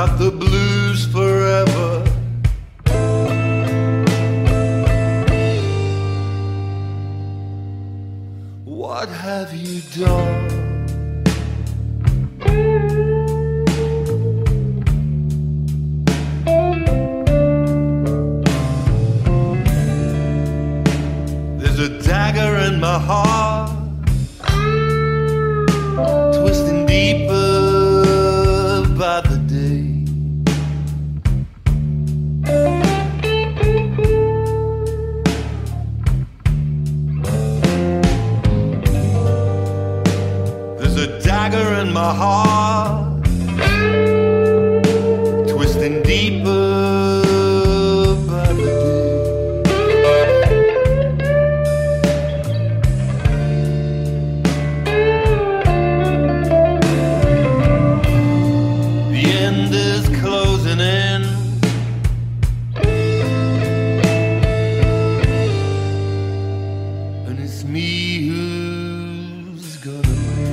got the blues forever. What have you done? There's a dagger in my heart, twisting deeper by the day. There's a dagger in my heart, twisting deeper by the day. The end is closing in. And it's me who's gonna win.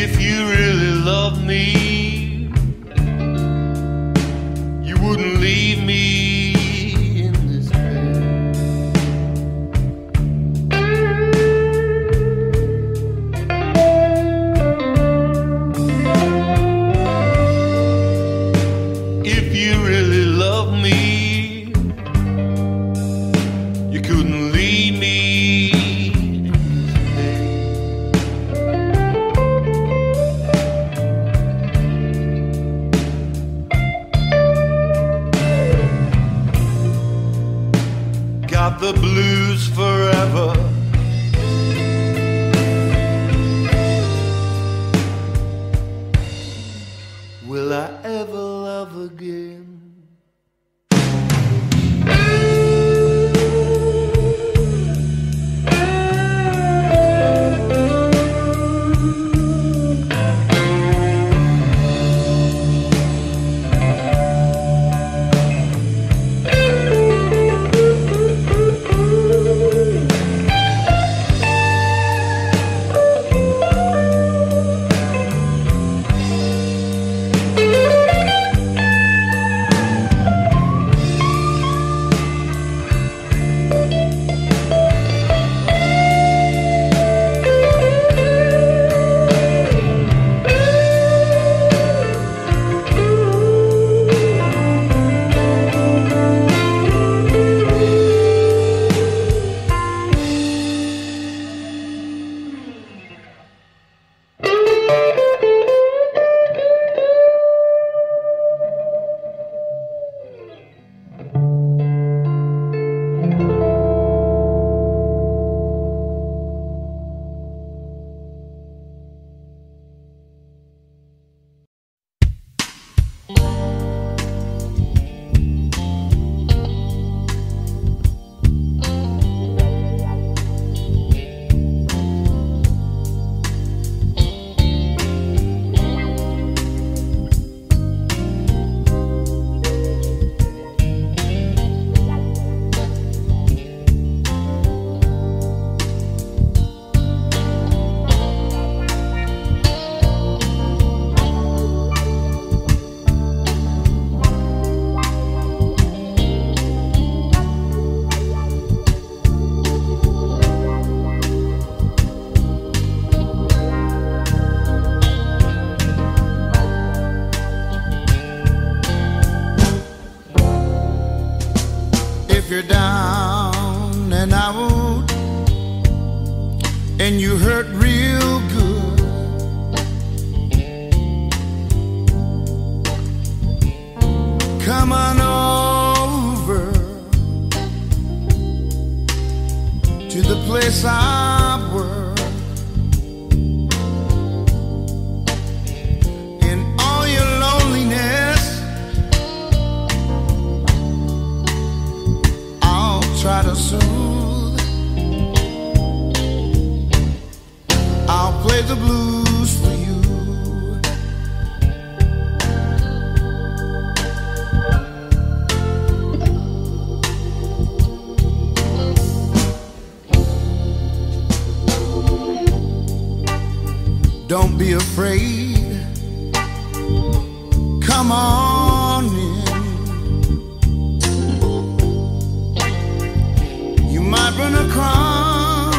If you really love me, you wouldn't leave me in this pain. If you really love me, you couldn't leave me. Got the blues forever. Will I ever love again? down and out, and you hurt real good. Come on over to the place I work, and all your loneliness I'll try to soothe. I'll play the blues for you. Don't be afraid, come on in. You might run across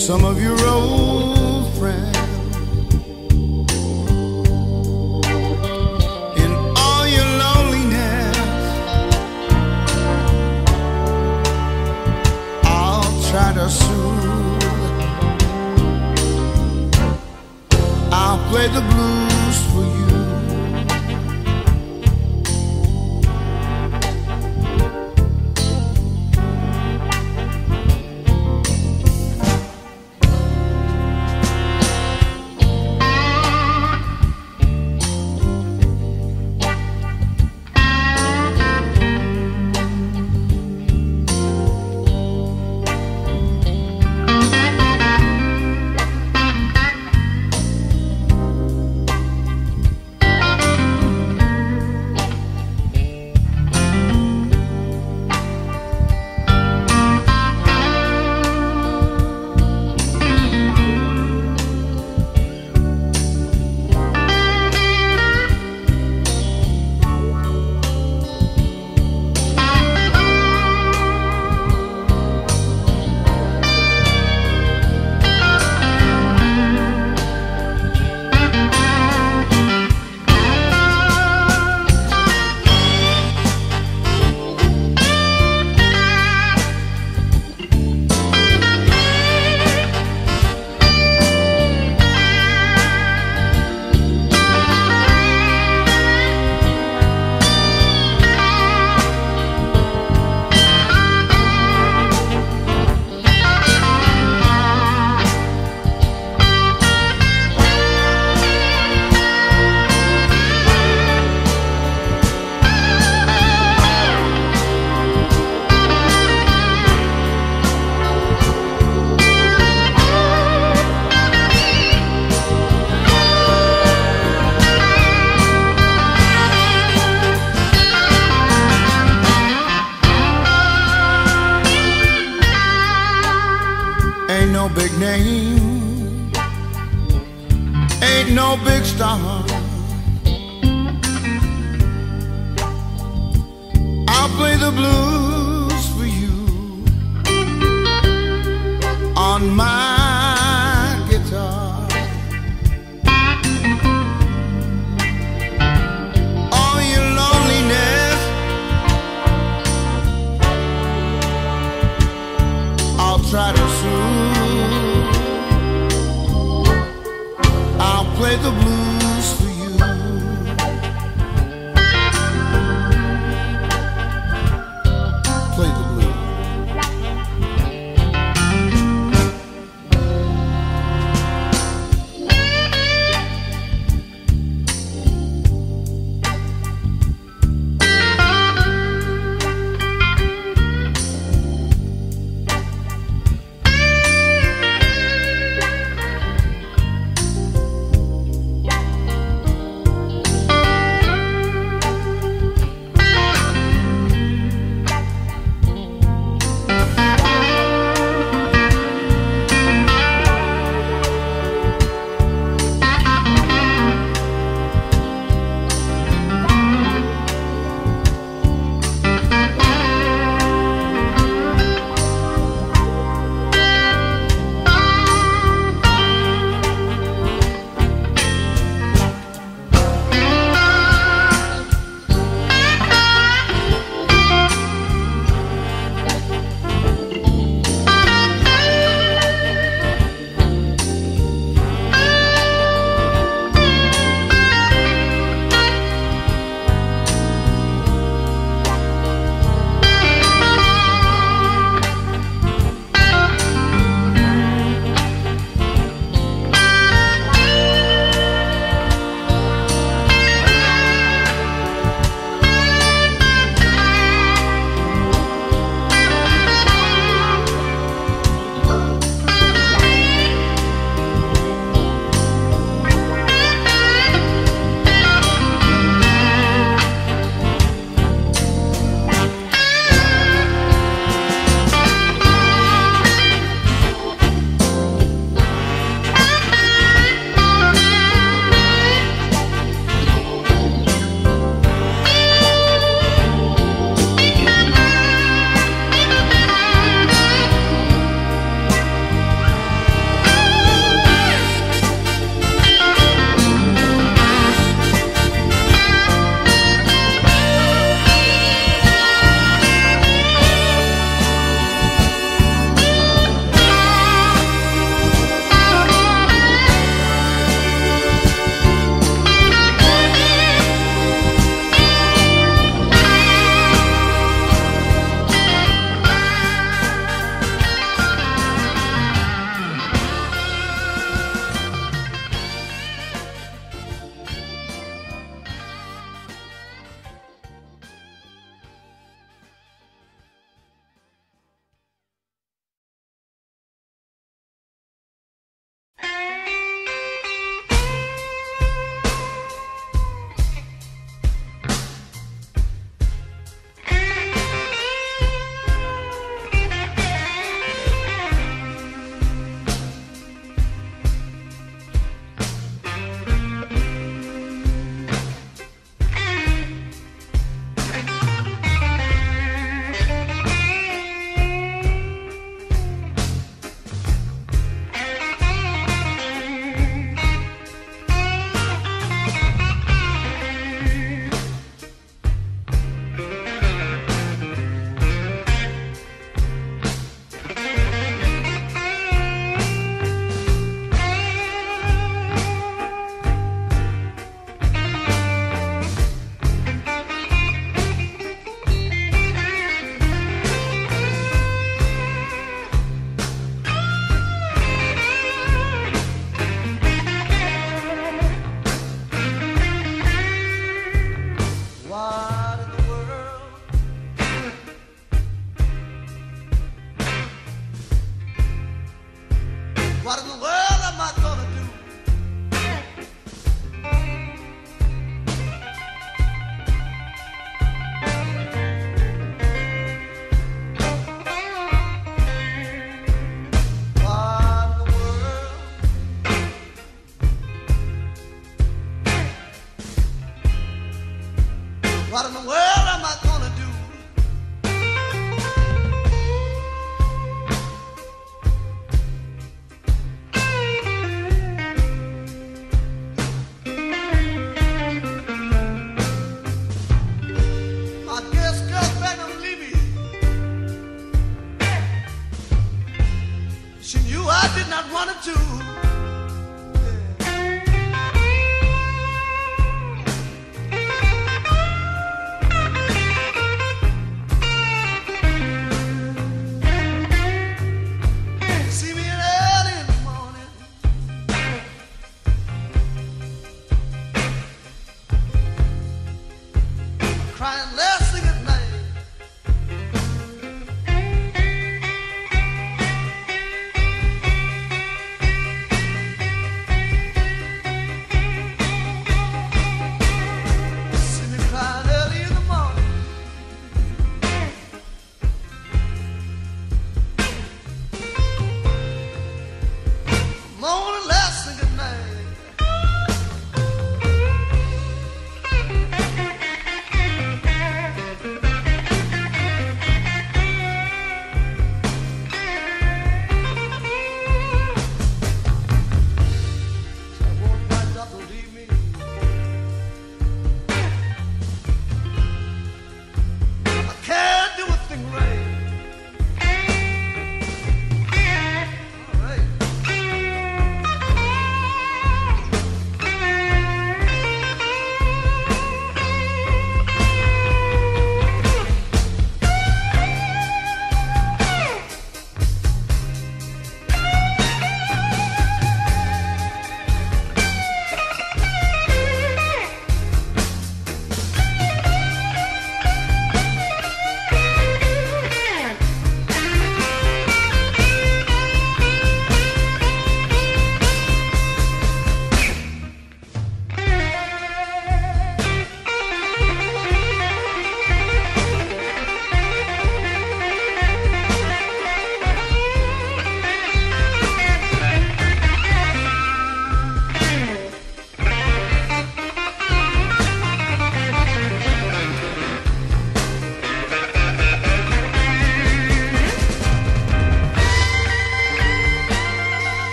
some of your old friends, in all your loneliness I'll try to soothe. I'll play the blues for you. Ain't no big name, ain't no big star. I'll play the blues for you on my guitar. All your loneliness I'll try to soothe. I'll play the blues for you. Play the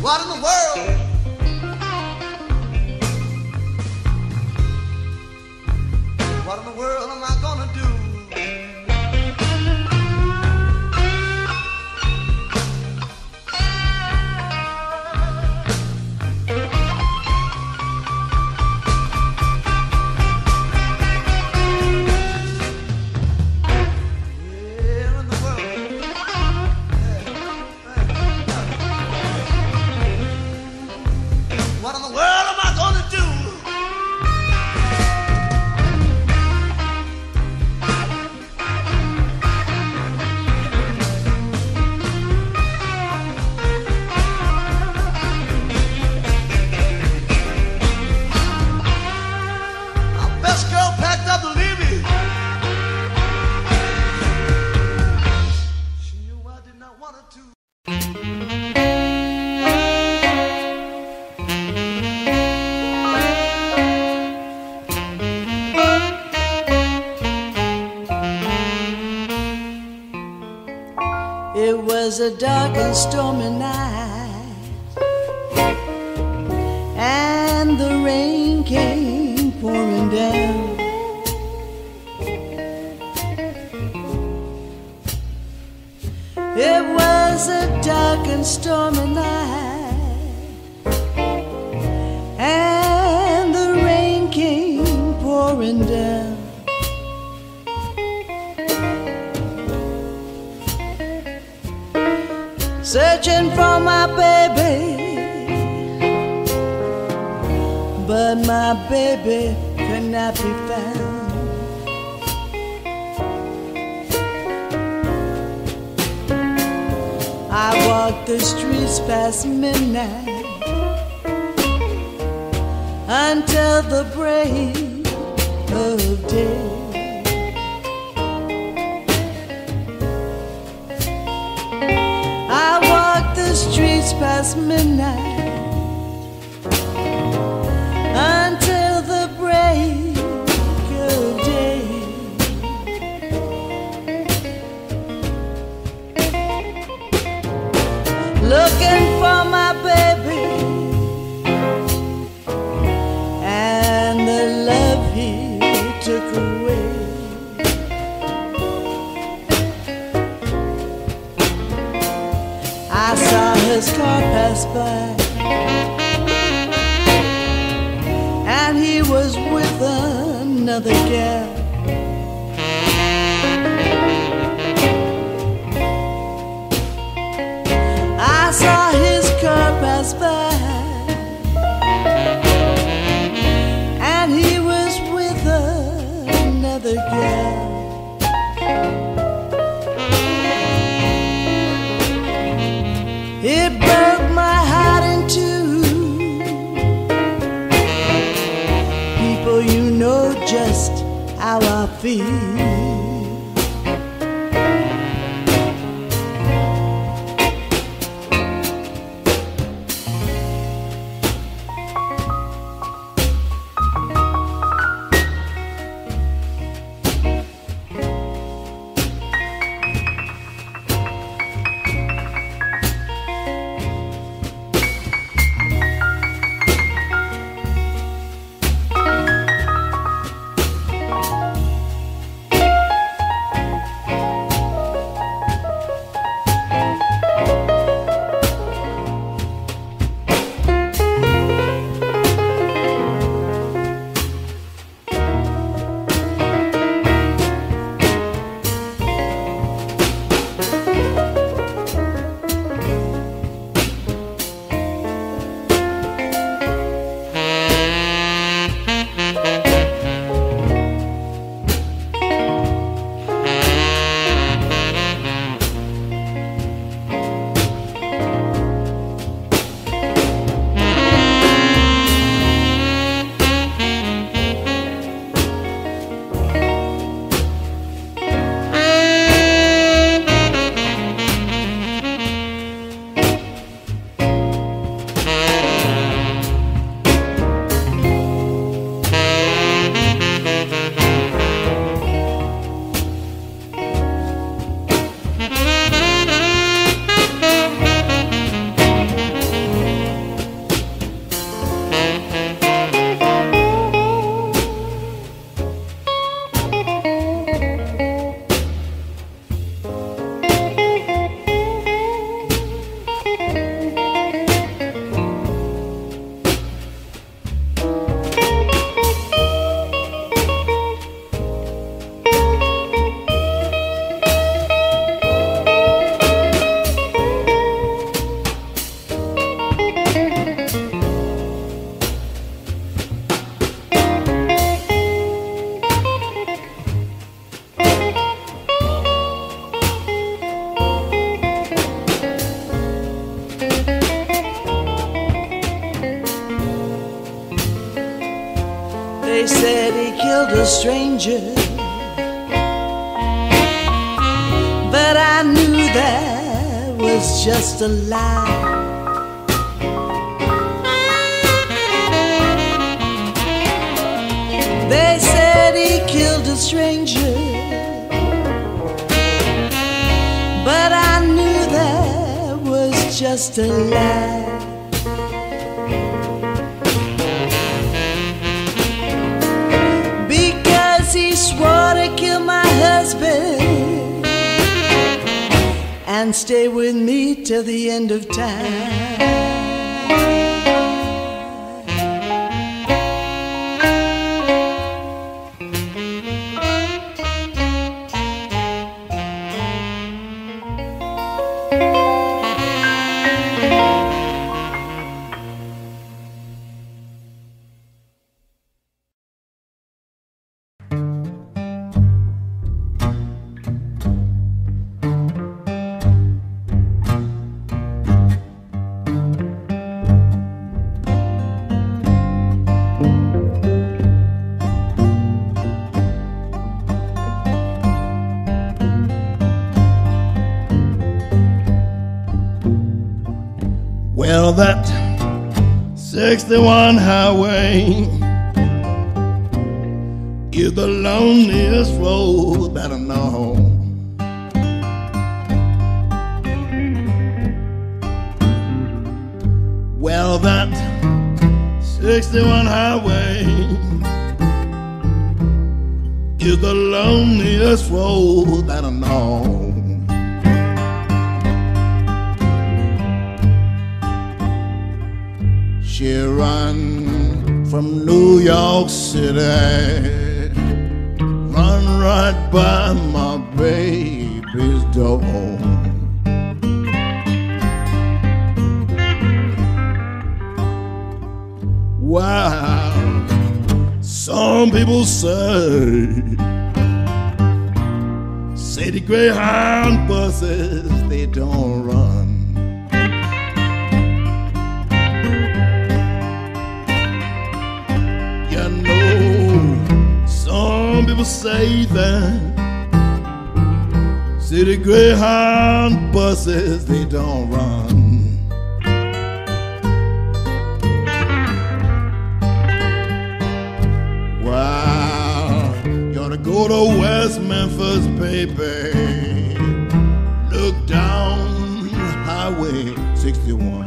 What in the world? What in the world am I gonna do? A dark and stormy night, and the rain came pouring down. It was a dark and stormy night, and the rain came pouring down. Searching for my baby, but my baby could not be found. I walked the streets past midnight until the break of day. Streets past midnight until the break of day. Looking for my baby and the love he took away. I saw his car pass by, and he was with another gal. I saw his car pass by, and he was with another gal. It broke my heart in two. People, you know just how I feel. said he killed a stranger, but I knew that was just a lie. They said he killed a stranger, but I knew that was just a lie. Swore to kill my husband and stay with me till the end of time. Well, that 61 highway is the loneliest road that I know. Well, that 61 highway is the loneliest road that I know. She run from New York City, run right by my baby's door. Wow, some people say the Greyhound buses, they don't run. People say that city Greyhound buses, they don't run. Wow, you gotta go to West Memphis, baby. Look down Highway 61.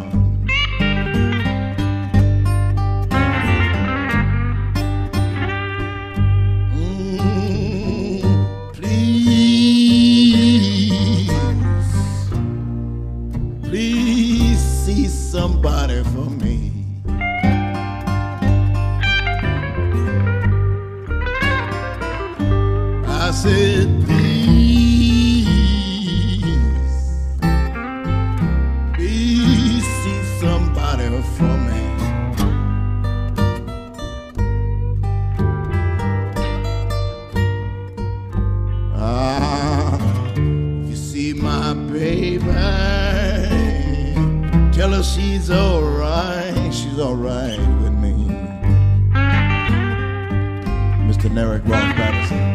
Somebody for me. I said, please see somebody for me. Ah, you see my baby, tell her she's alright with me. Mr. Narek Ross Patterson.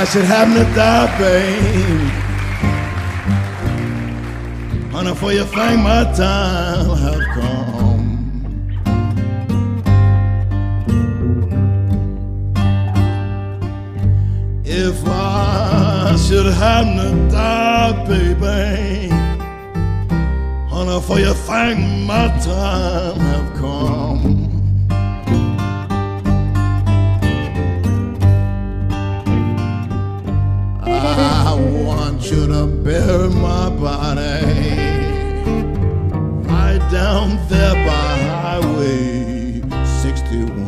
I should happen to die, babe, honey, for you think my time have come. If I should happen to die, baby, honey, for you think my time have come. Should have buried my body right down there by Highway 61.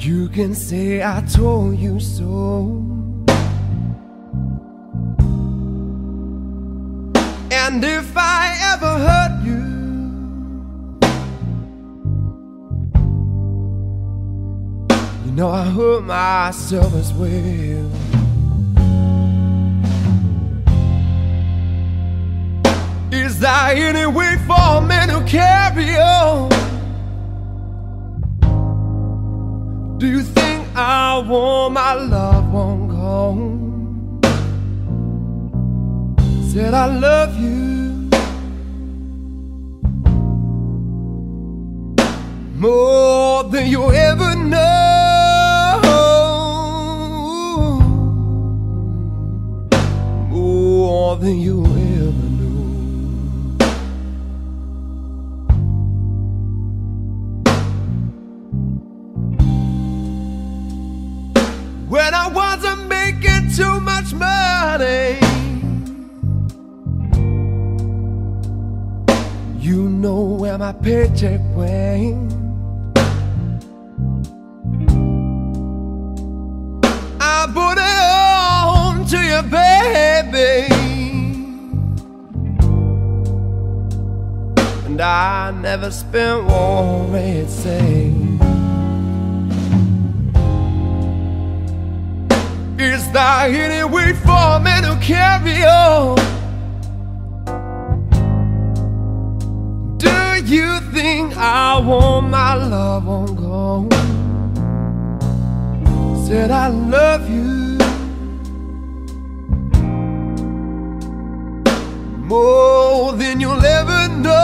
You can say I told you so, and if I ever hurt you, you know I hurt myself as well. Is there any way for me to carry on? Do you think I want my love won't go? Said I love you more than you ever know, more than you ever too much money. You know where my paycheck went. I put it on to you, baby, and I never spent one red cent. Is there any way for me to carry on? Do you think I want my love on gone? Said I love you more than you'll ever know,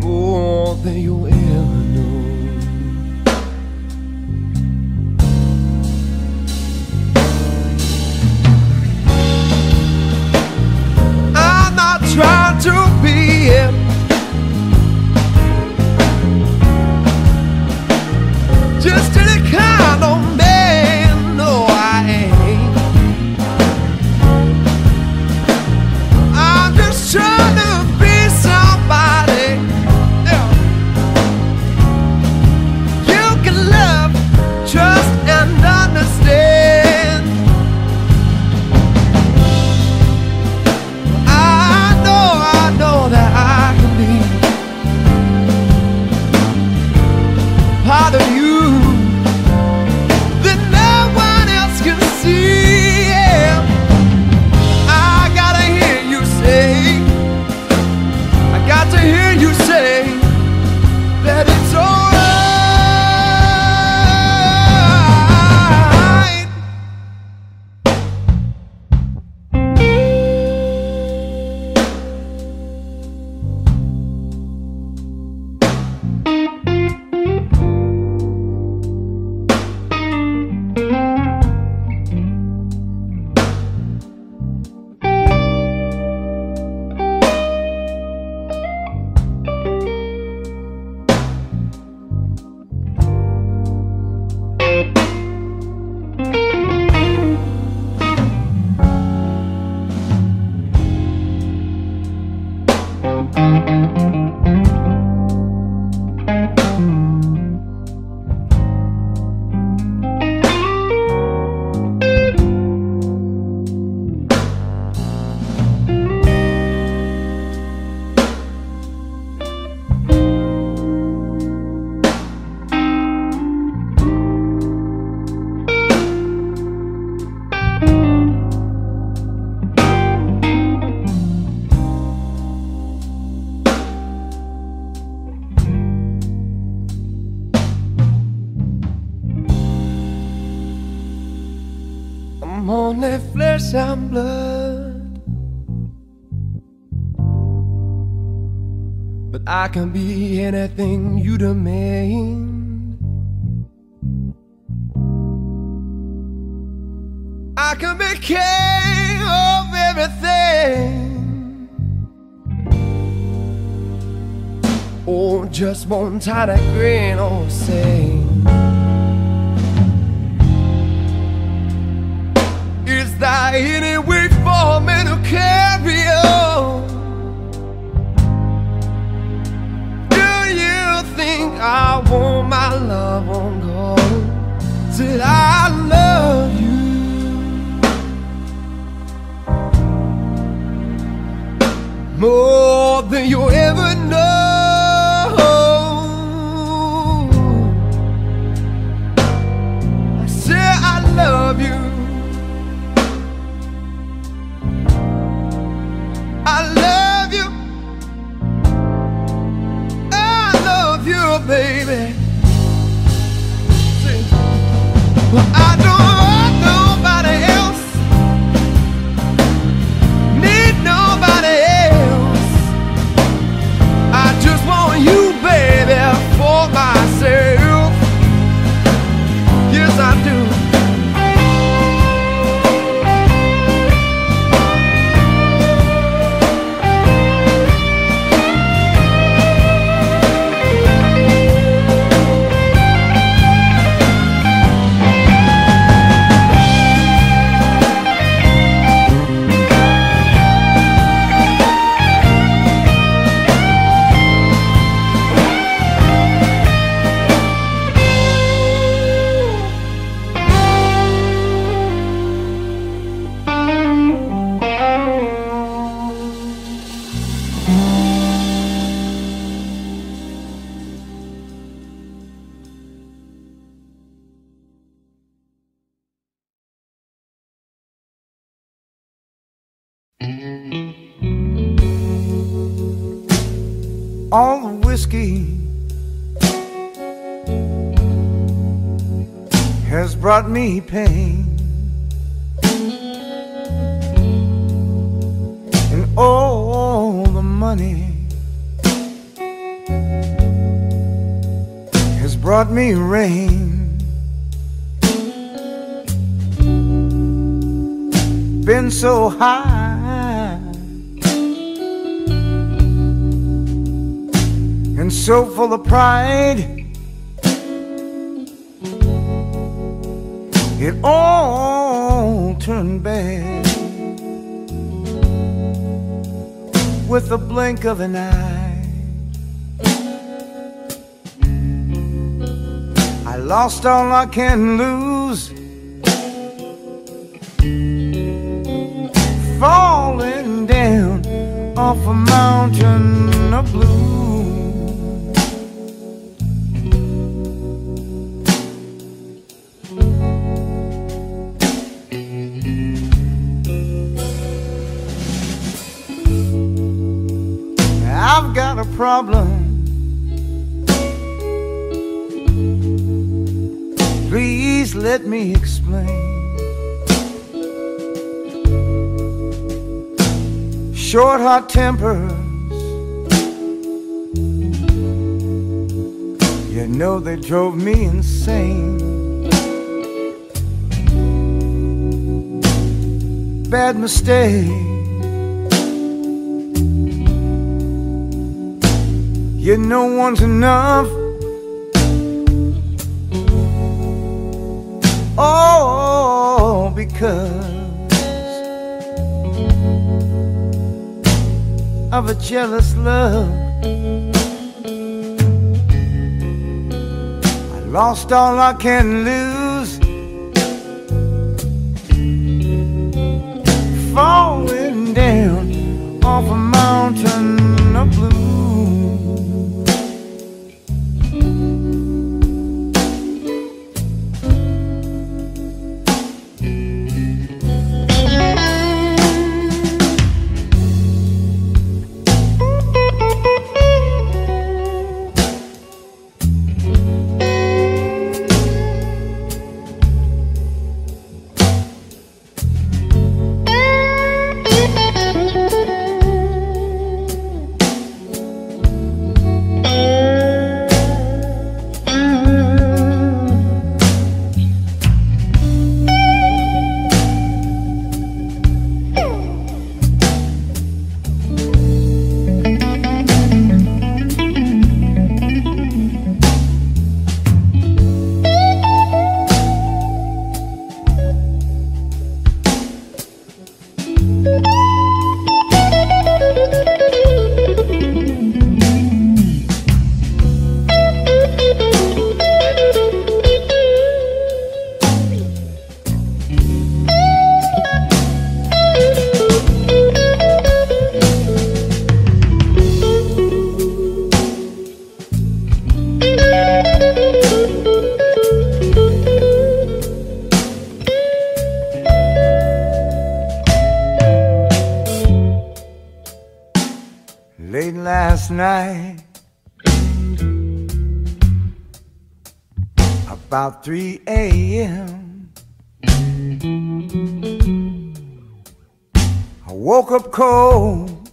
more than you'll ever know. Trying to be him, just any kind of man, no I ain't. I'm only flesh and blood, but I can be anything you demand. I can be king of everything, or just one tiny grin or say. Is there any way for me to carry on? Do you think I want my love on gold? Till I love you more than you ever know. I say I love you, baby. See, well, I don't want nobody else, need nobody else. I just want you, baby, for myself. Yes, I do. All the whiskey has brought me pain, and all the money has brought me rain. Been so high, so full of pride, it all turned bad with the blink of an eye. I lost all I can lose, falling down off a mountain of blue. I've got a problem, please let me explain. Short hot tempers, you know they drove me insane. Bad mistake, you know one's enough. Oh, because of a jealous love. I lost all I can lose, falling down off a mountain of blue. Late last night, about 3 AM, I woke up cold,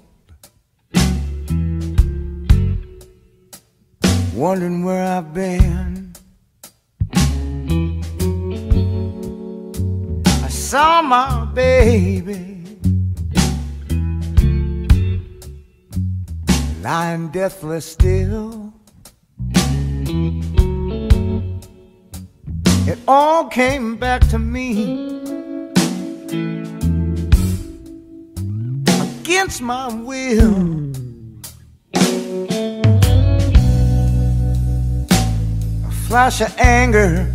wondering where I've been. I saw my baby lying deathless still. It all came back to me against my will. A flash of anger,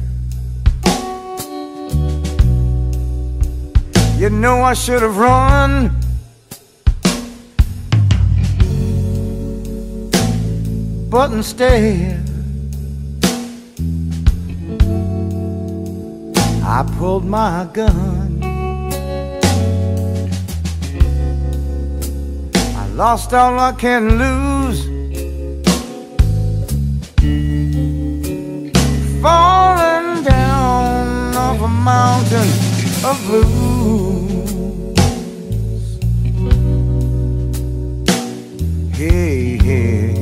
you know I should have run. But instead, I pulled my gun. I lost all I can lose, falling down off a mountain of blues. Hey, hey, hey.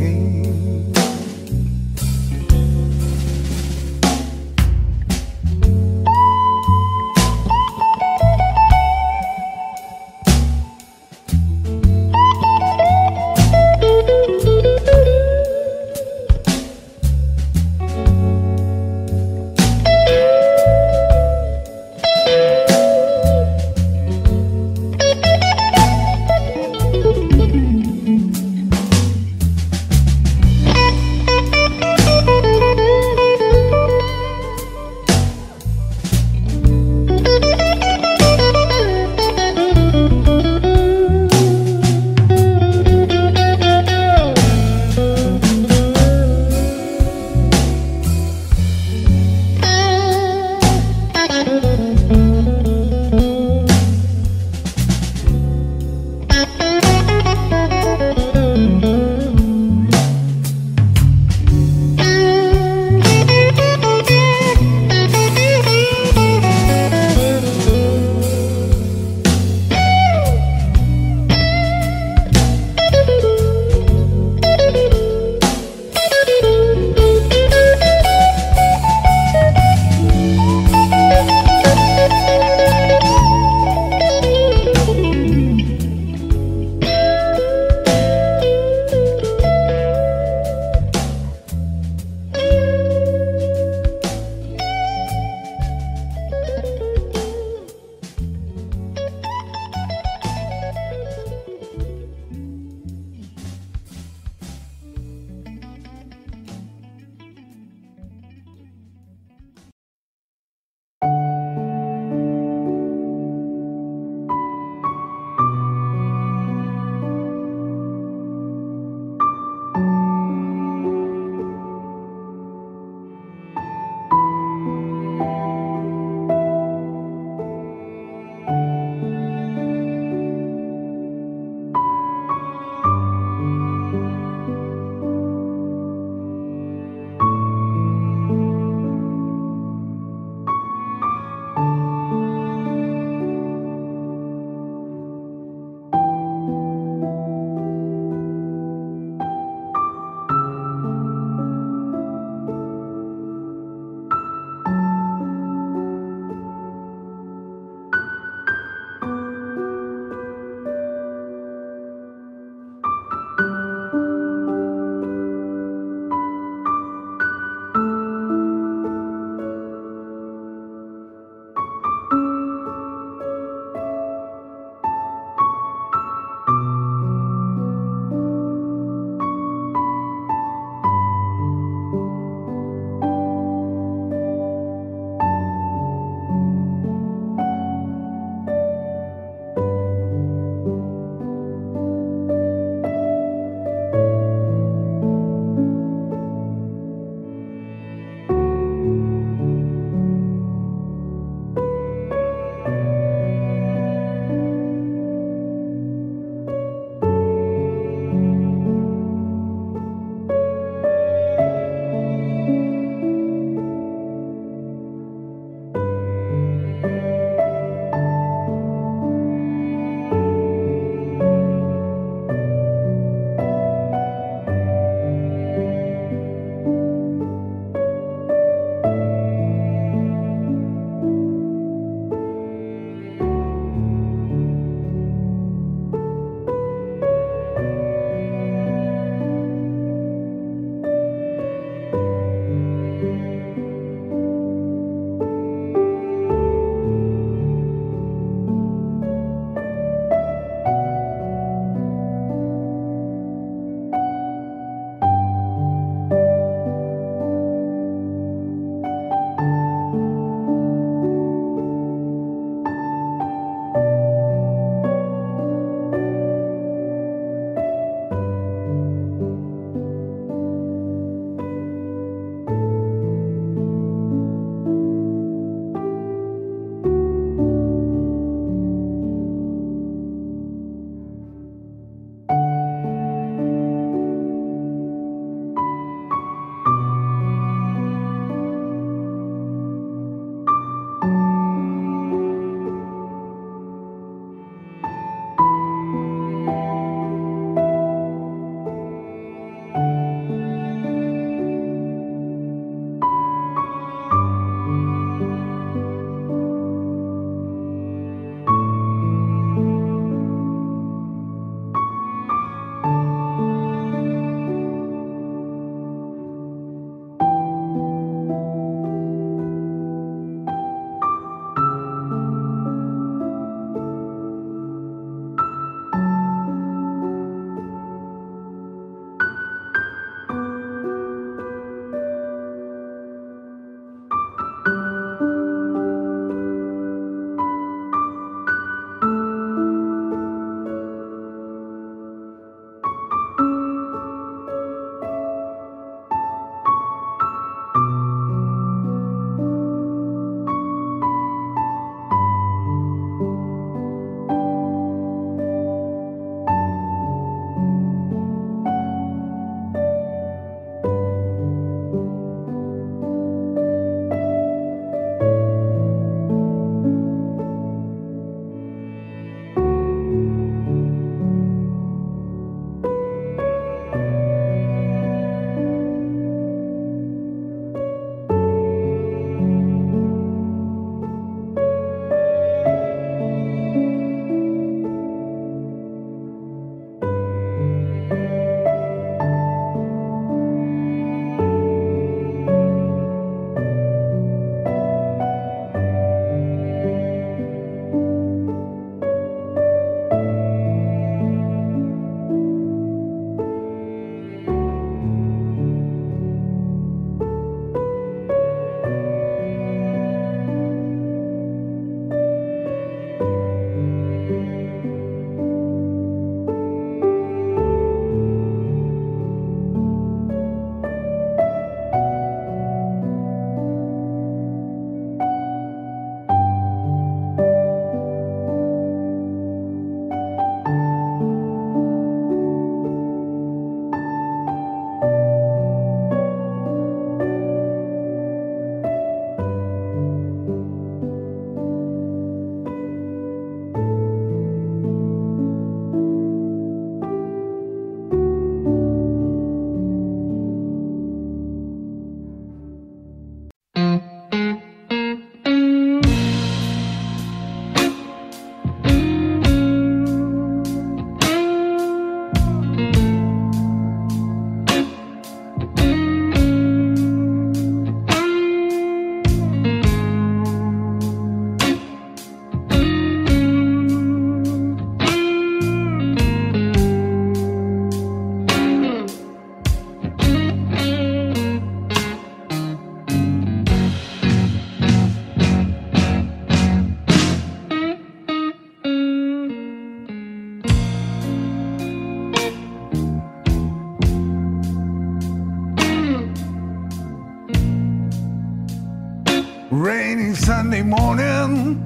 rainy Sunday morning.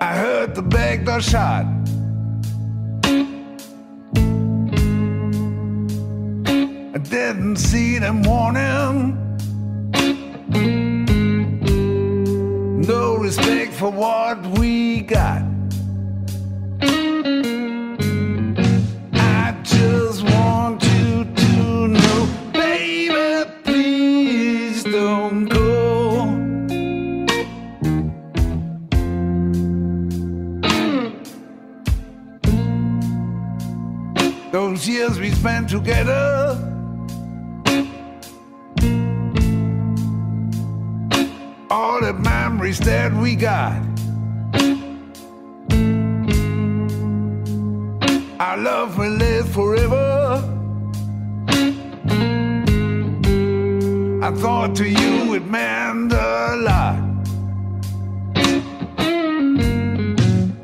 I heard the back door shot. I didn't see them warning. No respect for what we got. I just want you to know, baby, please don't go. Those years we spent together, all the memories that we got, our love will live forever. I thought to you it meant a lot.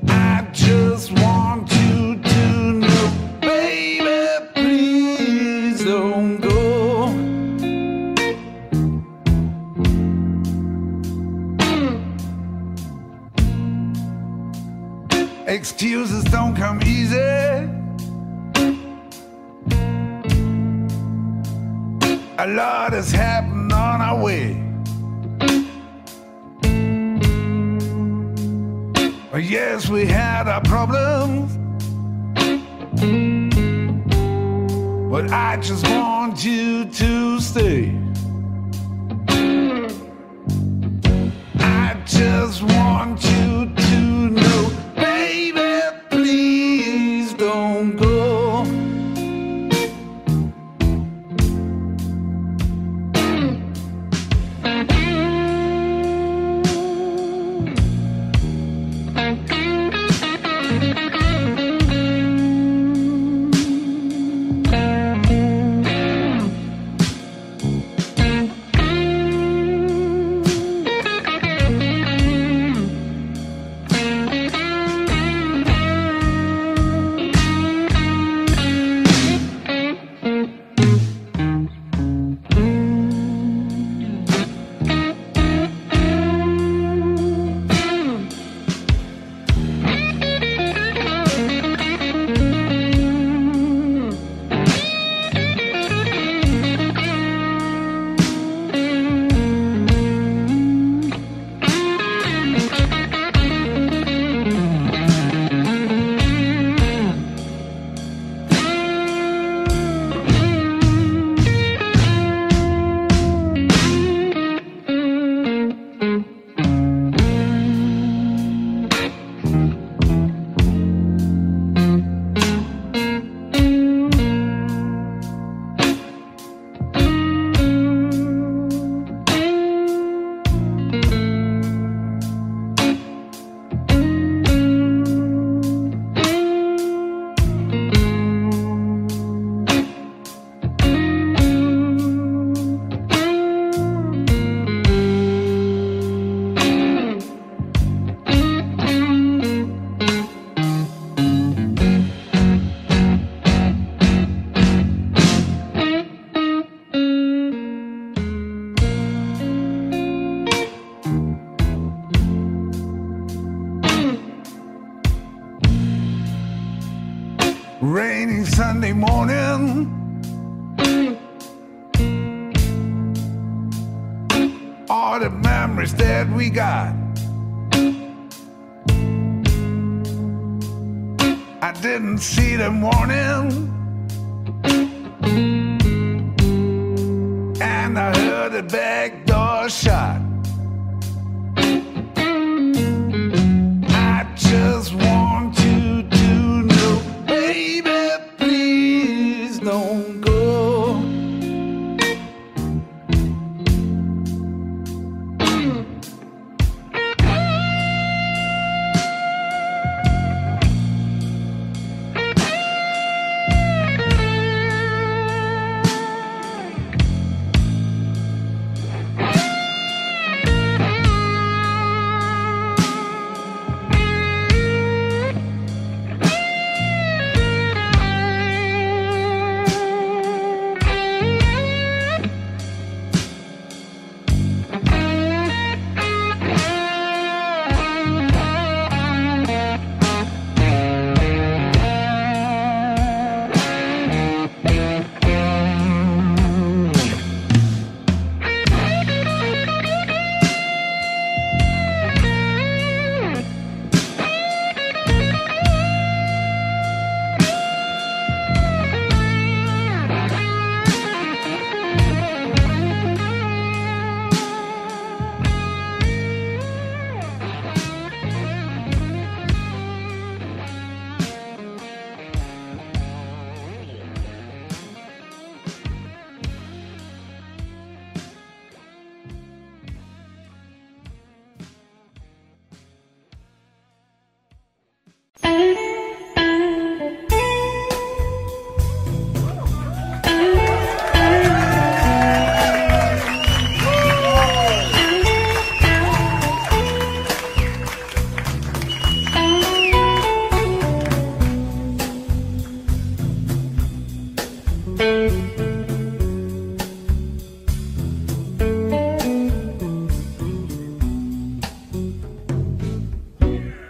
I just want you to know, baby, please don't go. Excuses don't come easy. A lot has happened on our way. Yes, we had our problems, but I just want you to stay. I just want you to know, baby, please don't go. Rainy Sunday morning, all the memories that we got, I didn't see them warning, and I heard the back door shut. I just want you to know, baby, please don't go.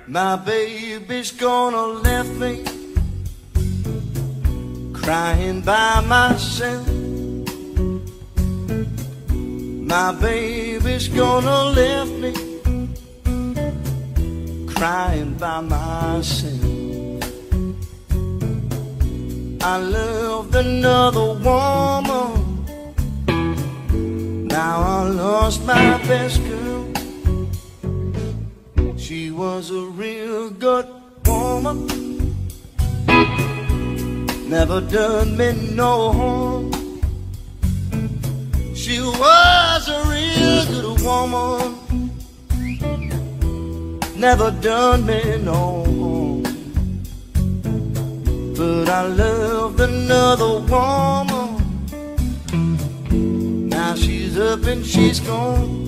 My baby's gonna left me crying by myself. My baby's gonna left me crying by myself. I loved another woman, now I lost my best girl. She was a real good woman, never done me no harm. She was a real good woman, never done me no harm. But I loved another woman, now she's up and she's gone.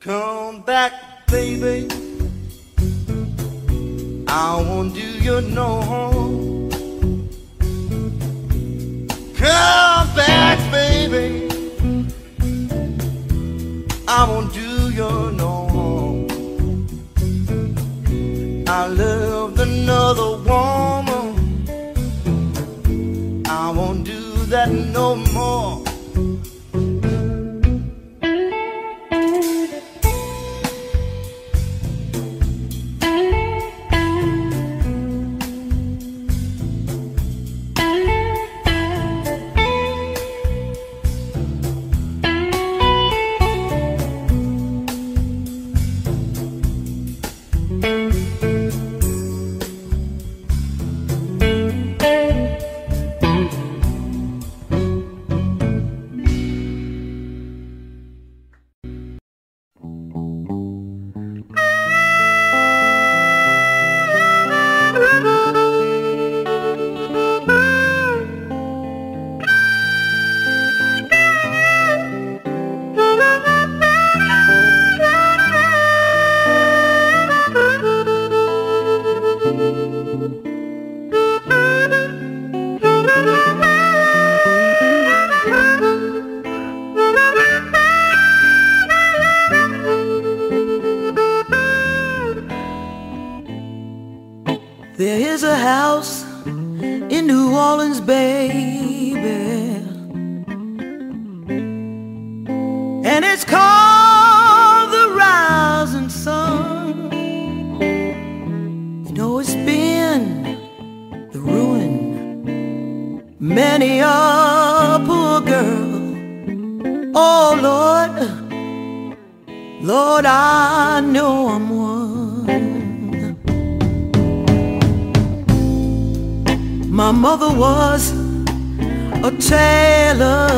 Come back, baby, I won't do you no harm. Come back, baby, I won't do you no harm. I loved another woman, I won't do that no more. There is a house in New Orleans, baby, and it's called the Rising Sun. You know it's been the ruin many a poor poor girl. Oh Lord, Lord, I know I'm one. My mother was a tailor.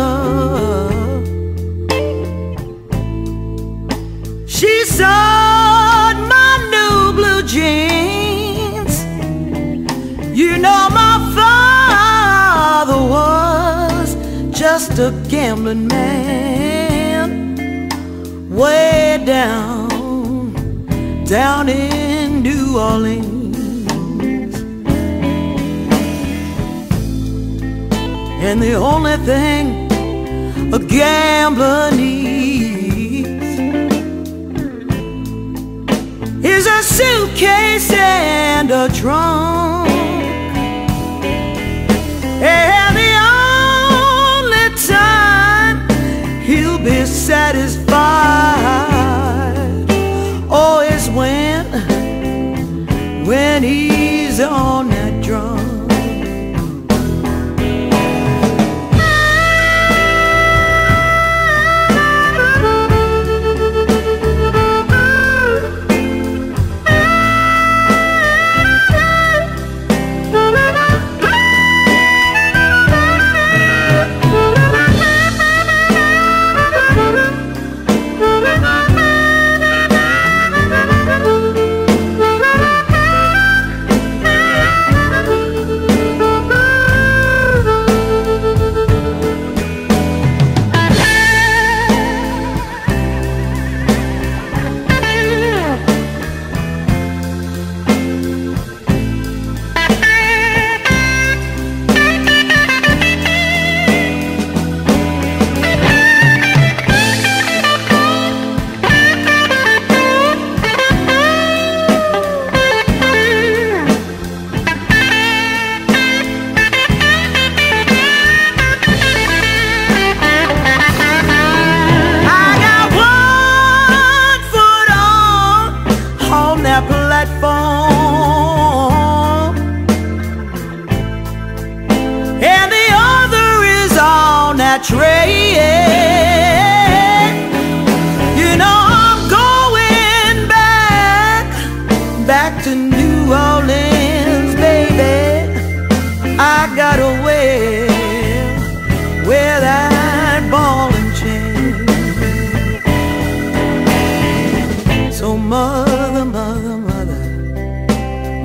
She sewed my new blue jeans. You know my father was just a gambling man, way down, down in New Orleans. And the only thing a gambler needs is a suitcase and a trunk. And the only time he'll be satisfied, oh, is when he's on that drum.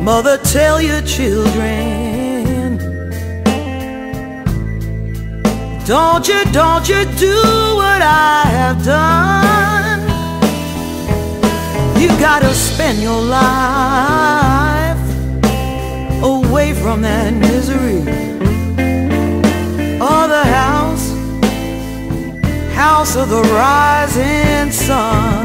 Mother, tell your children, don't you do what I have done. You gotta spend your life away from that misery. Oh, the house of the rising sun.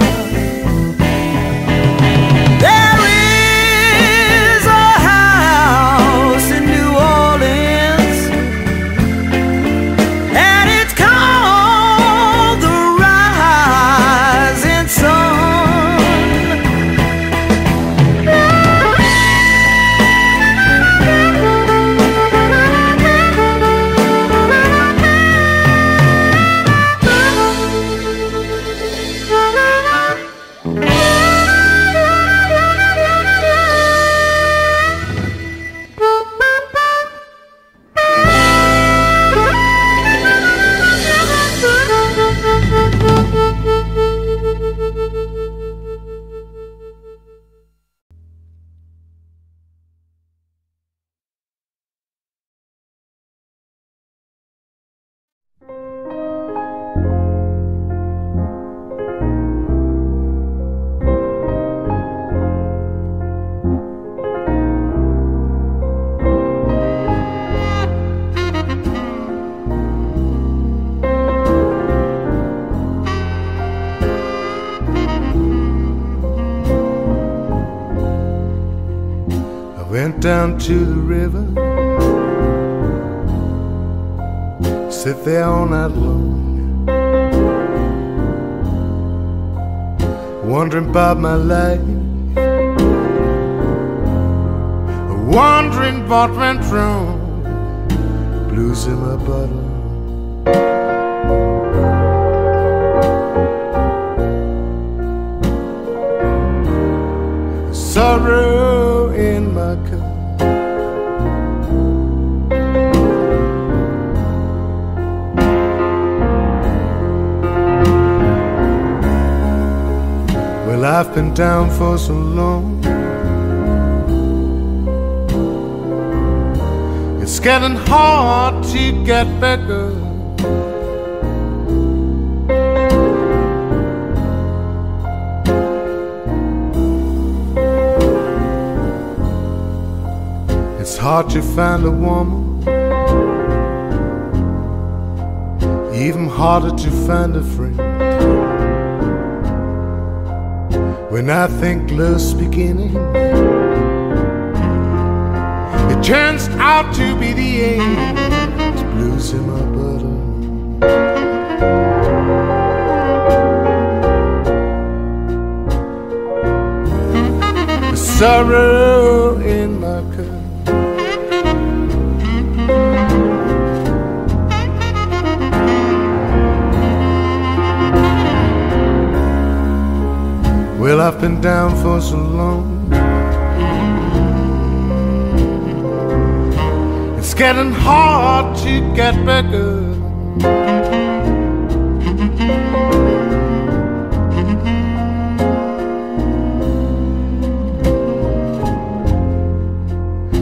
Down to the river, sit there all night long, wondering about my life, wondering what went wrong, blues in my bottle. Sorrow in my cup, well, I've been down for so long, it's getting hard to get better. It's hard to find a woman, even harder to find a friend. When I think love's beginning, it turns out to be the end. It's blues in my bottom. Sorrow in my cup, well, I've been down for so long, it's getting hard to get better.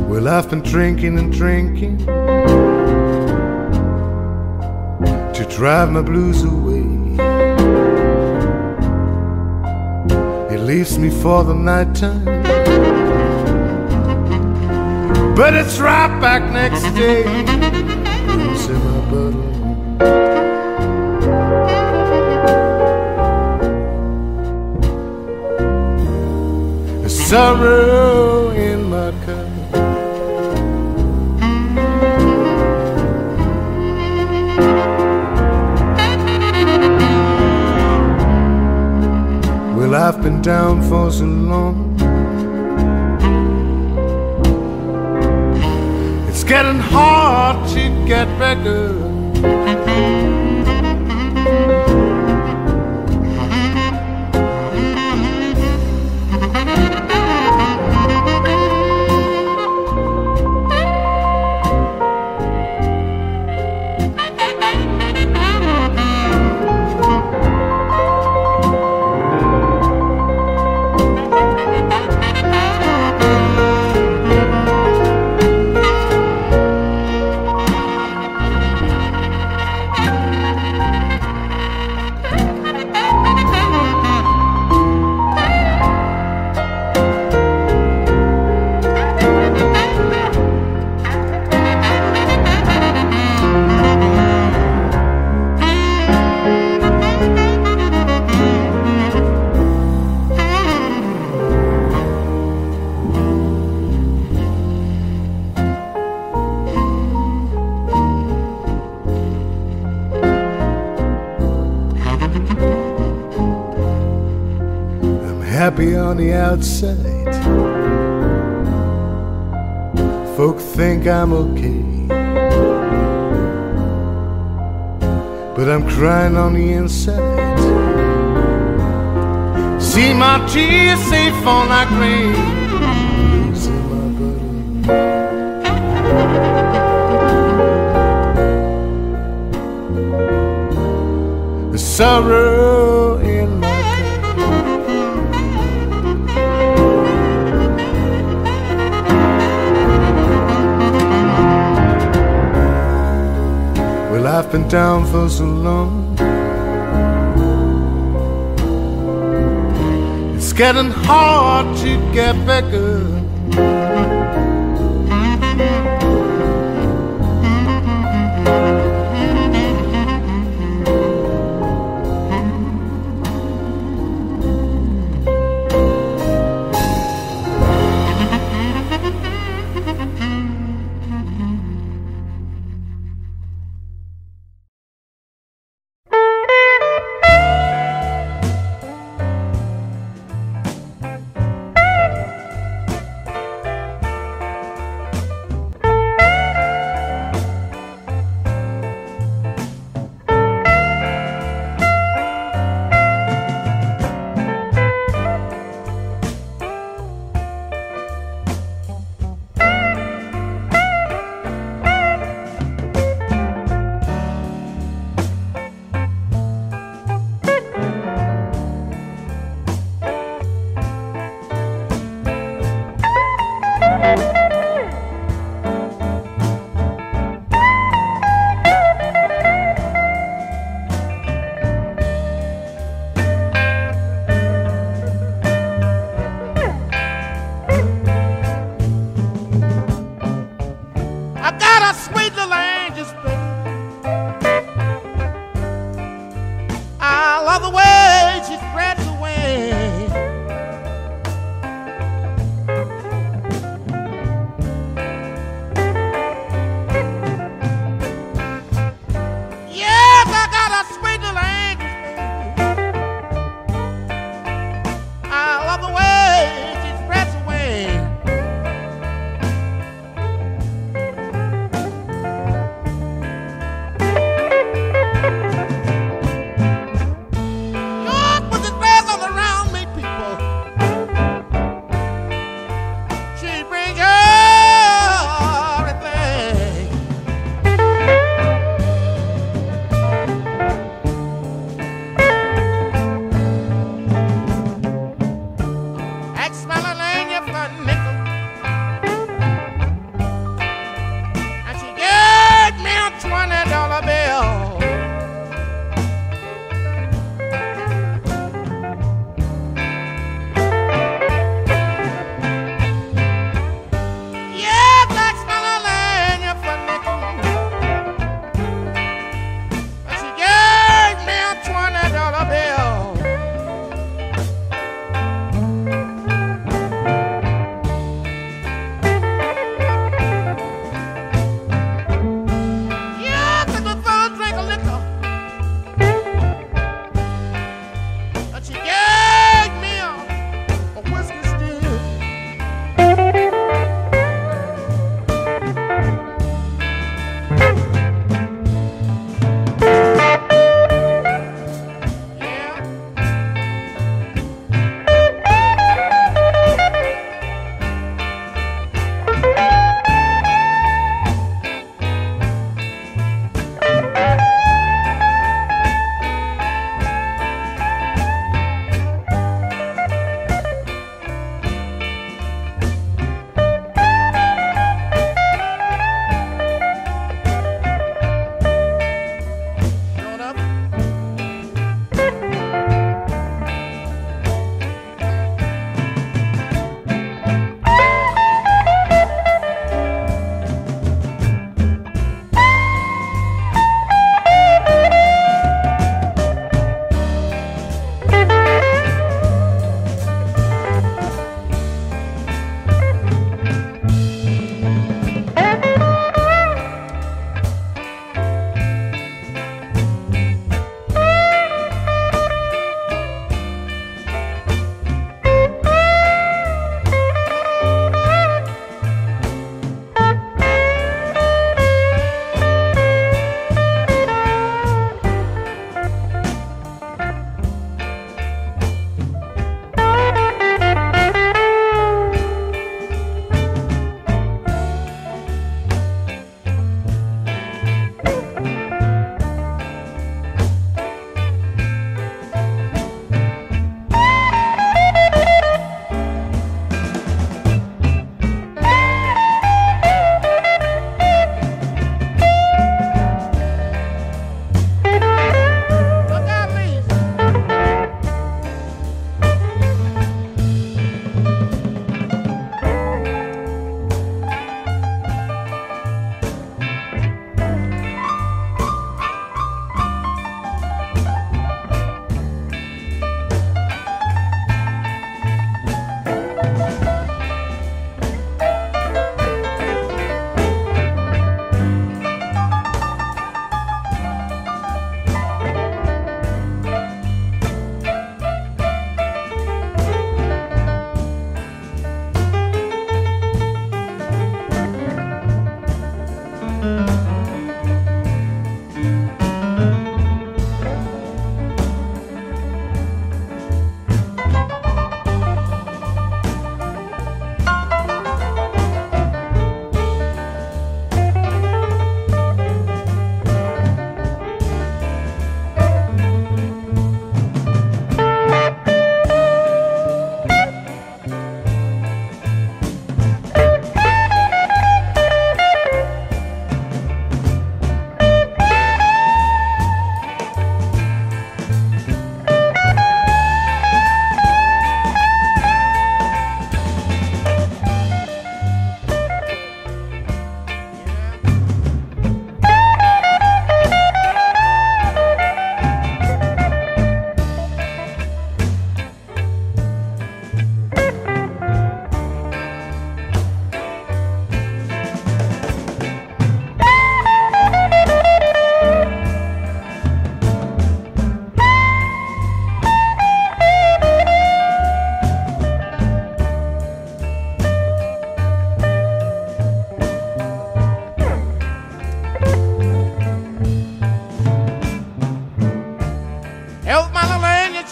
Well, I've been drinking and drinking to drive my blues away. It leaves me for the night time, but it's right back next day. Blues in my bottle, there's sorrow in my cup. Well, I've been down for so long, it's getting hard to get better. Happy on the outside, folk think I'm okay, but I'm crying on the inside. See my tears, they fall like rain. Blues in my bottle, the sorrow in my cup. I've been down for so long, it's getting hard to get better.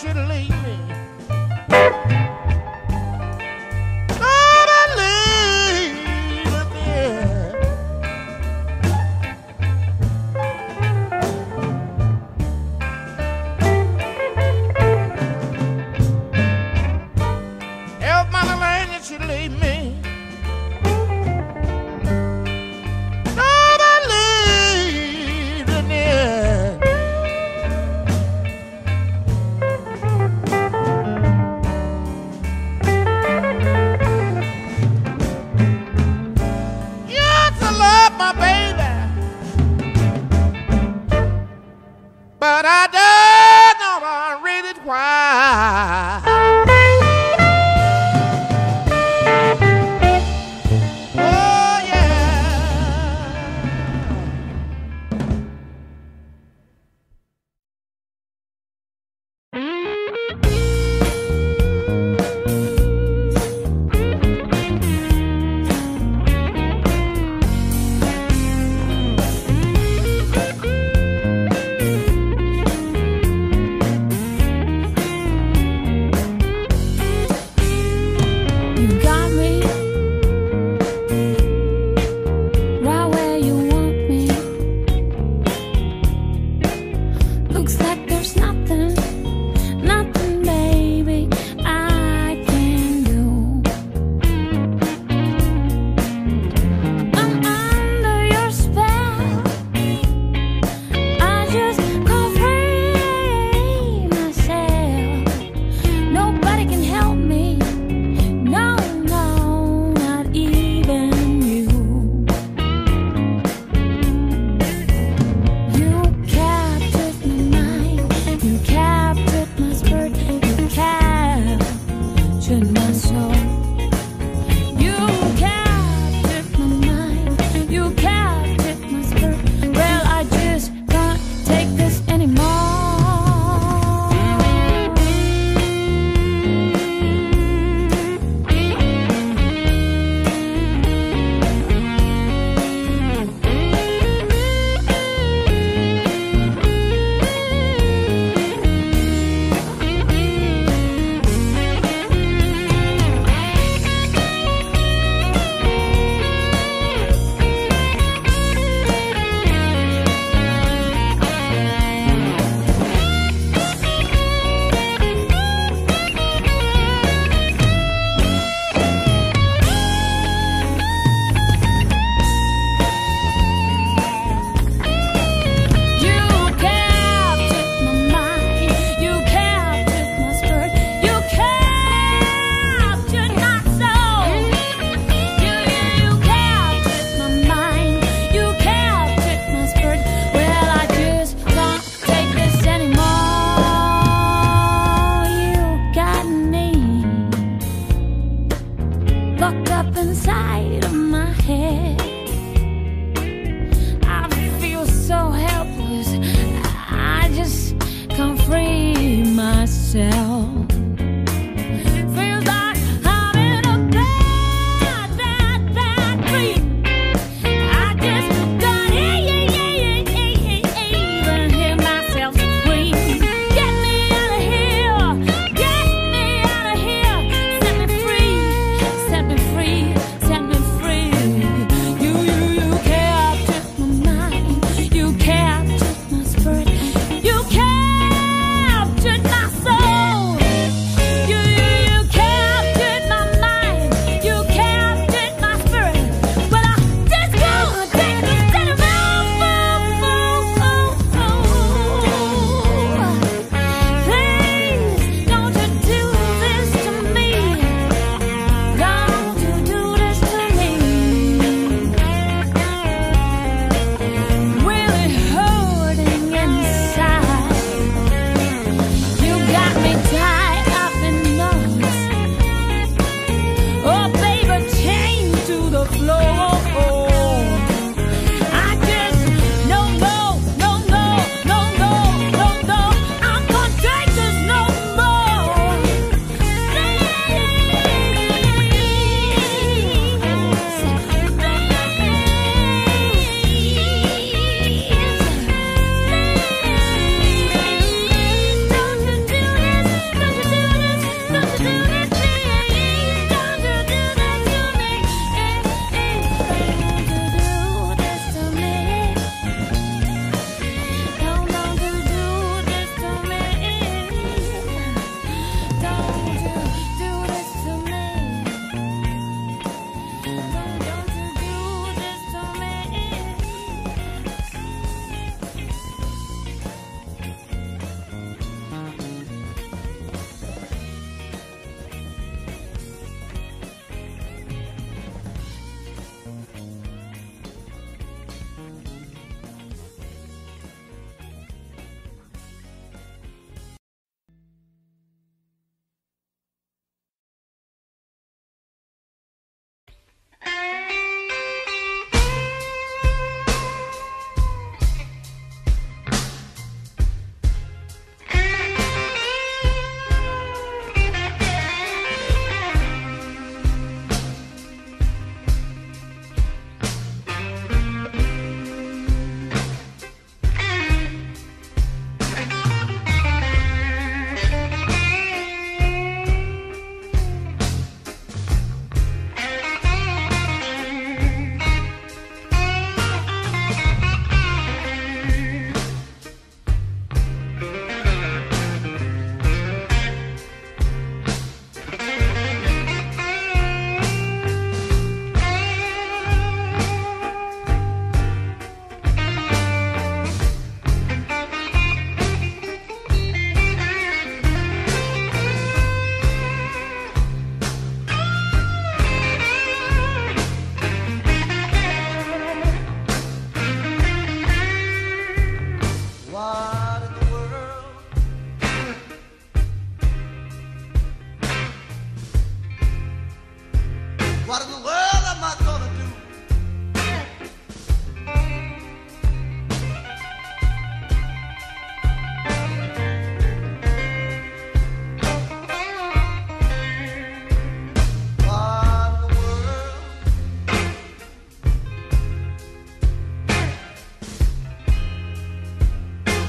should leave me. Thought I'd leave with you. Everybody learned that you leave me. But I don't know I really why. Oh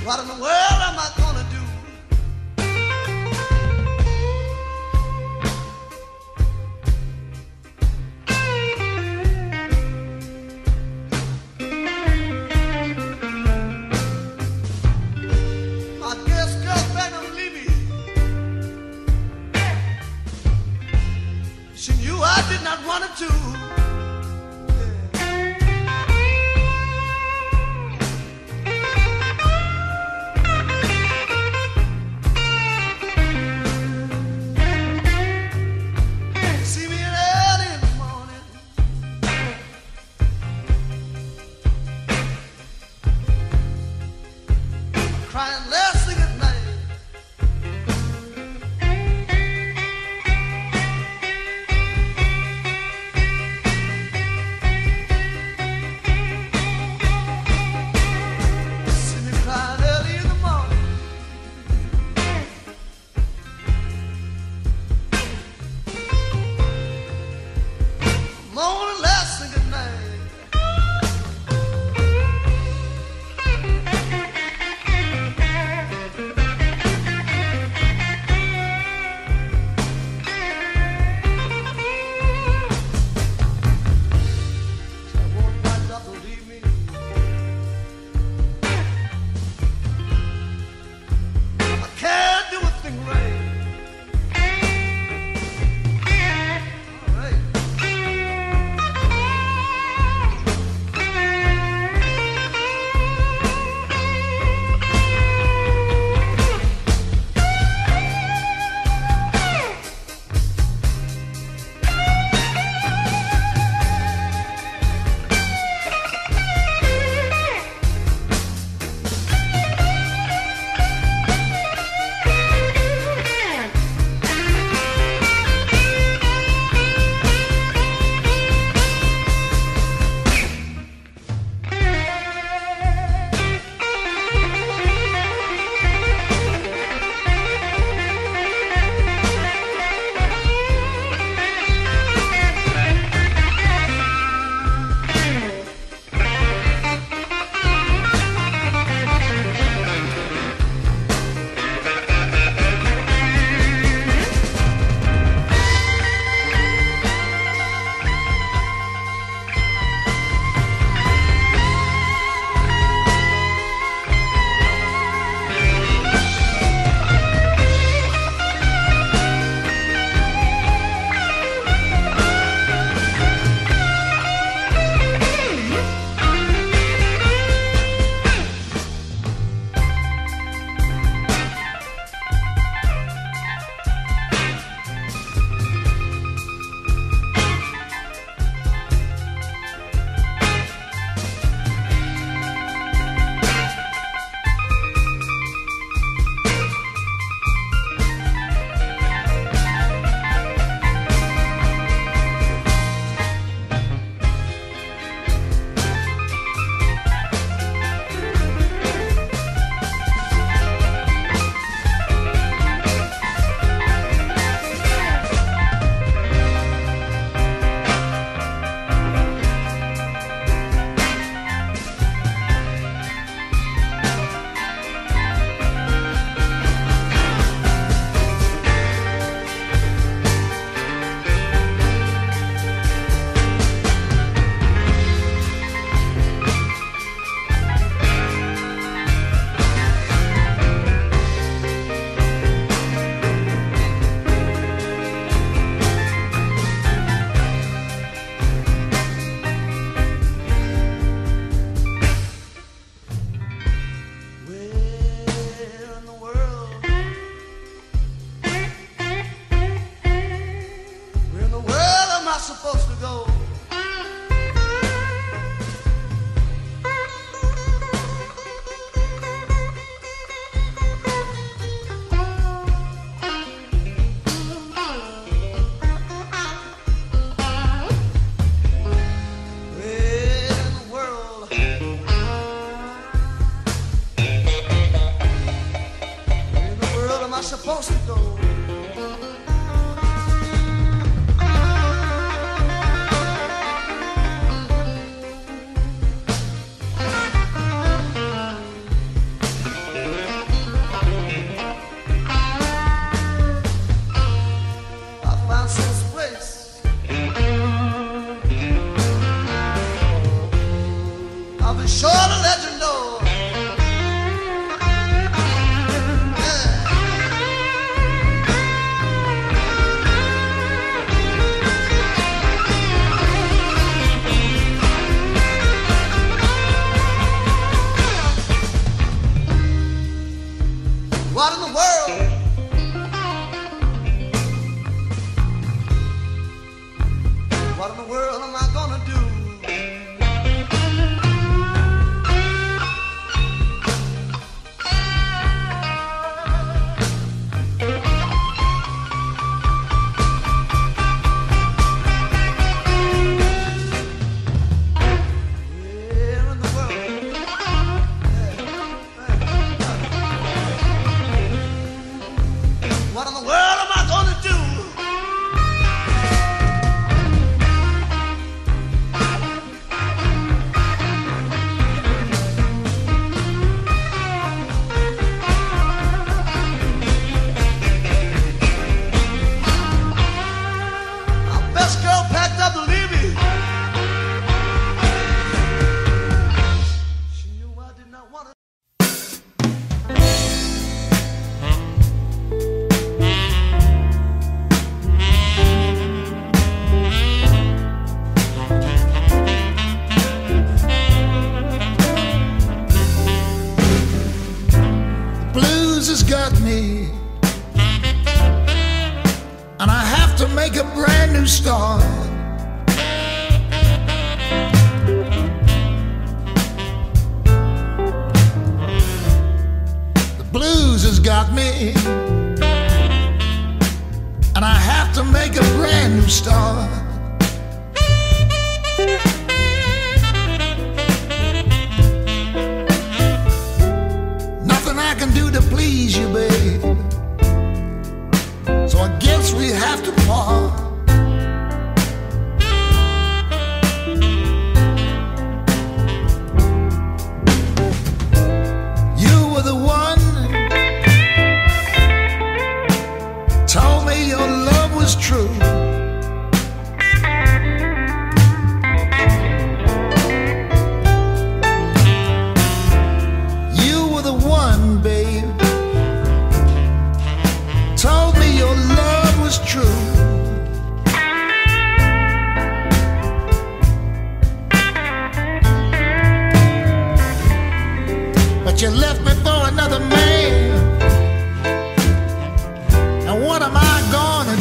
What in the world am I gonna do? news has got me, and I have to make a brand new start. The blues has got me, and I have to make a brand new start. Nothing I can do to please you, babe, so I guess we have to part. You were the one, told me your love was true. You left me for another man, and what am I gonna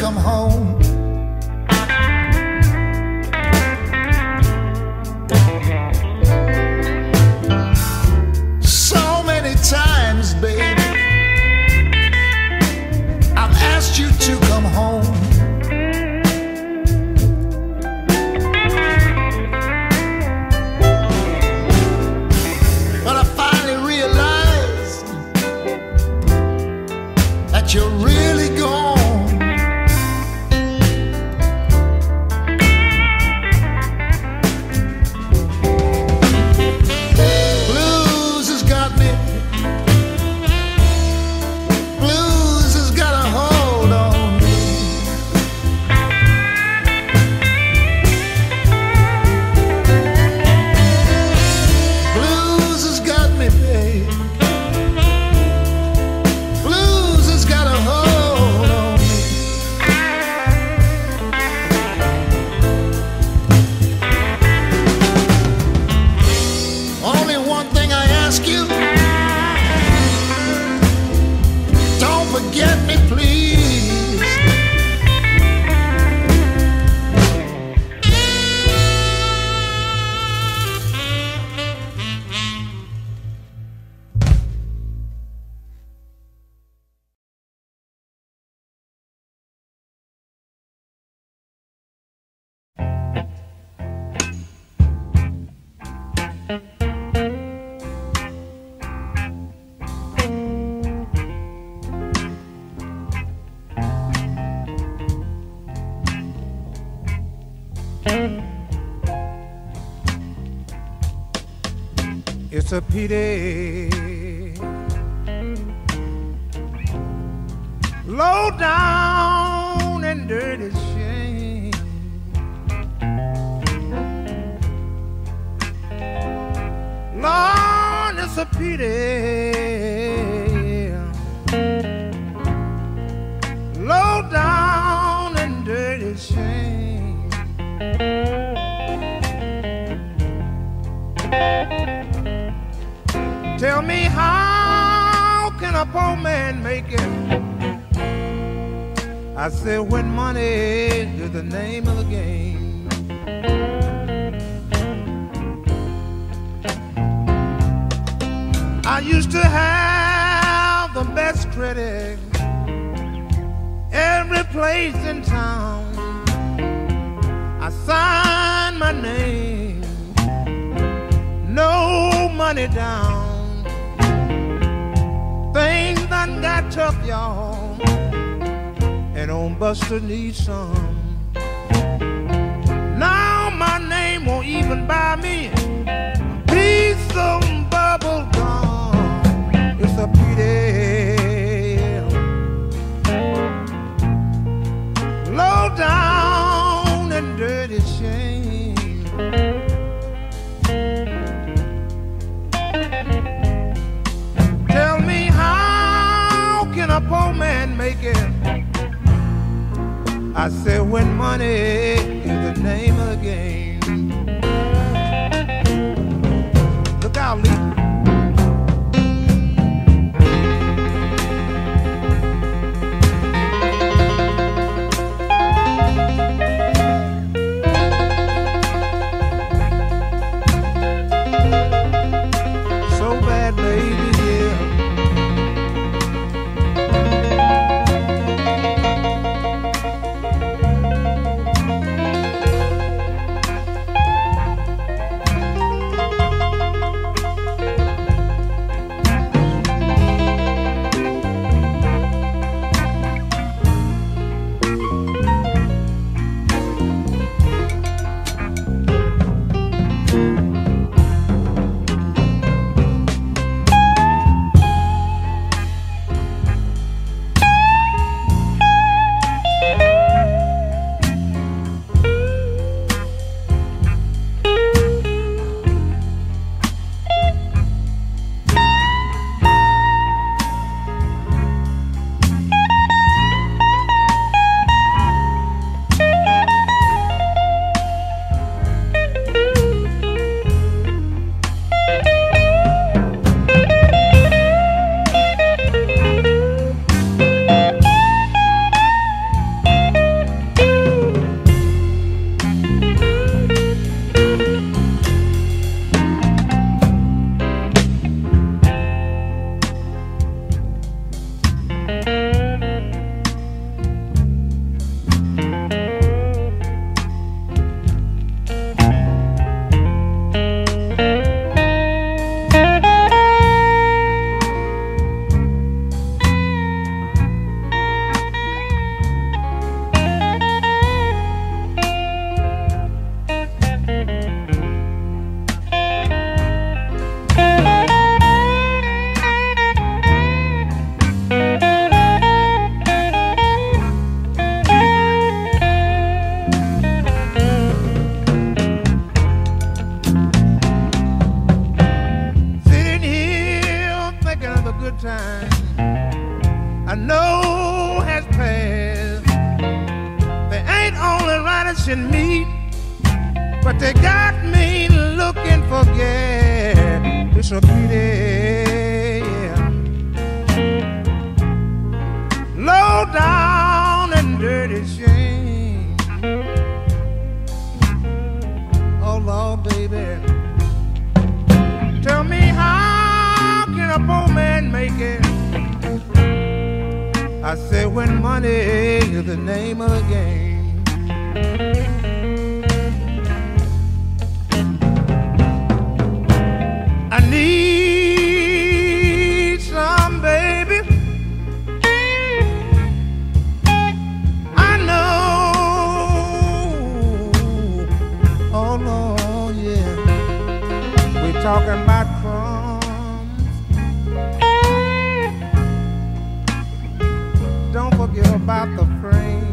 come home? So many times, baby, I've asked you to come home. But I finally realized that you're really gone. It's a pity. Low down and dirty shame. Lord, it's a pity. Low down and dirty shame. Tell me, how can a poor man make it? I said, when money is the name of the game. I used to have the best credit, every place in town. I signed my name, no money down. Things done got tough, y'all, and on Buster needs some. Now my name won't even buy me a piece of bubble gum. It's a pity. Low down and dirty shame. Tell me, how can a poor man make it? I said, when money is the name of the game. Look out, Lee. Time I know has passed. They ain't only riding me, but they got me looking for gas. It's a pity. Low down and dirty shame. Oh Lord, baby, tell me, how can a poor man make it? I said, when money is the name of the game. I need some, baby. I know. Oh, no, yeah. We're talking about crumbs. forget about the French.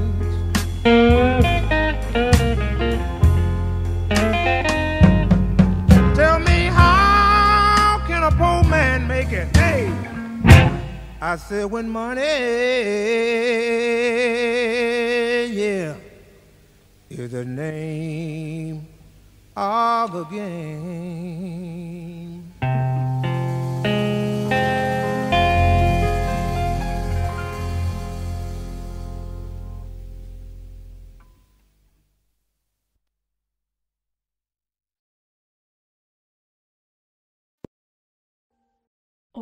Tell me, how can a poor man make it? Hey, I said, when money, yeah, is the name of the game.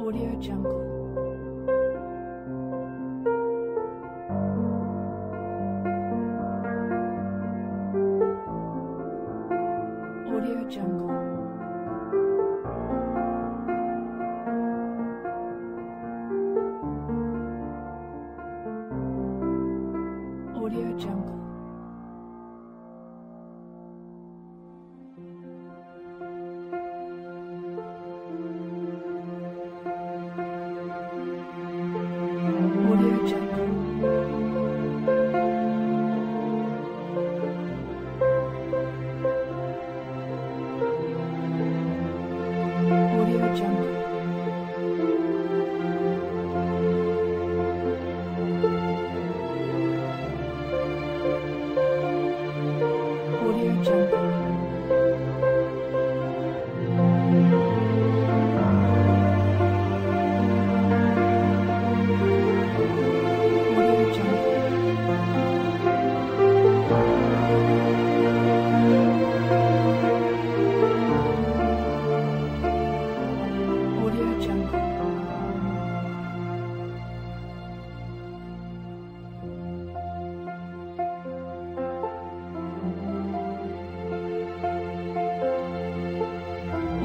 Audio Jungle. Audio Jungle. Audio Jungle. Audio Jungle.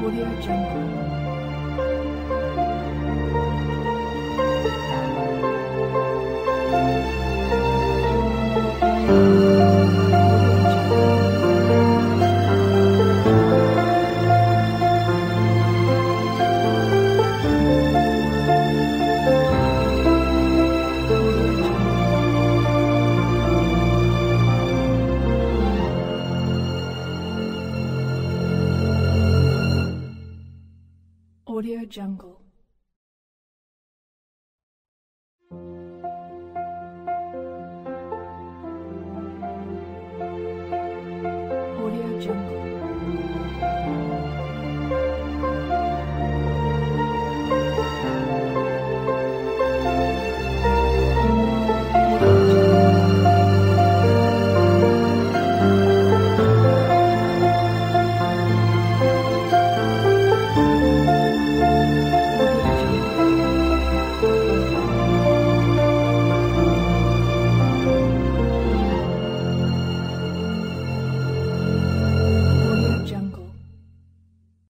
Audio Jungle. Audio Jungle.